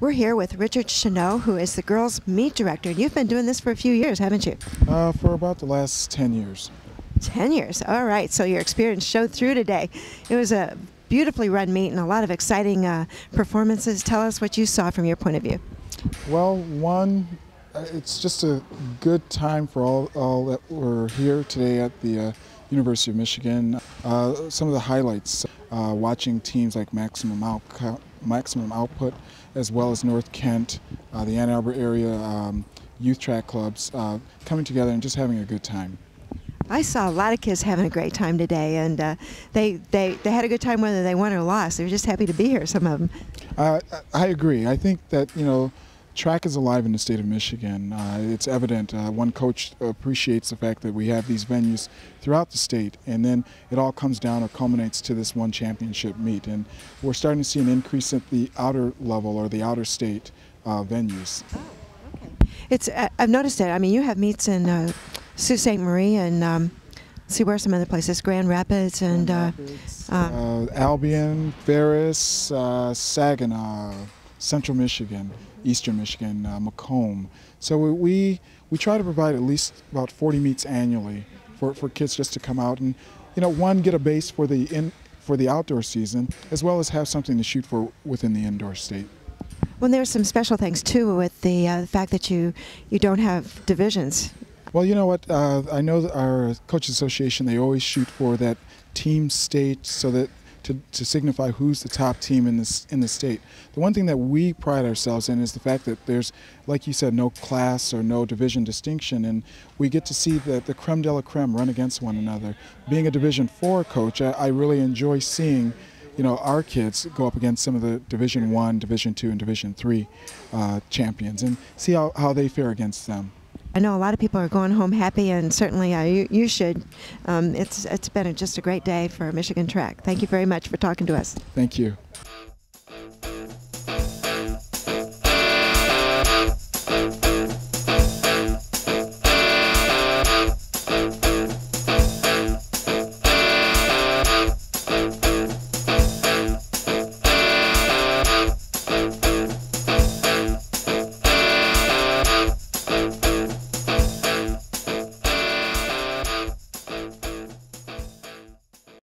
We're here with Richard Chenault, who is the girls' meet director. You've been doing this for a few years, haven't you? For about the last 10 years. 10 years, all right. So your experience showed through today. It was a beautifully run meet and a lot of exciting performances. Tell us what you saw from your point of view. Well, one, it's just a good time for all that were here today at the University of Michigan. Some of the highlights, watching teams like Maximum Output, as well as North Kent, the Ann Arbor area, youth track clubs, coming together and just having a good time. I saw a lot of kids having a great time today, and they had a good time whether they won or lost. They were just happy to be here, some of them. I agree. I think that, you know, track is alive in the state of Michigan. It's evident. One coach appreciates the fact that we have these venues throughout the state, and then it all comes down or culminates to this one championship meet. And we're starting to see an increase at the outer level or the outer state venues. Oh, okay. It's, I've noticed it. I mean, you have meets in Sault Ste. Marie and see where some other places, Grand Rapids and Albion, Ferris, Saginaw, Central Michigan, Eastern Michigan, Macomb. So we try to provide at least about 40 meets annually for kids just to come out and, you know, one, get a base for the outdoor season, as well as have something to shoot for within the indoor state. Well, there's some special things too with the fact that you don't have divisions. Well, you know what? I know that our coaches association, they always shoot for that team state, so that to signify who's the top team in the state. The one thing that we pride ourselves in is the fact that there's, like you said, no class or no division distinction, and we get to see the creme de la creme run against one another. Being a Division IV coach, I really enjoy seeing, you know, our kids go up against some of the Division I, Division II, and Division III champions, and see how they fare against them. I know a lot of people are going home happy, and certainly you should. It's been just a great day for Michigan track. Thank you very much for talking to us. Thank you.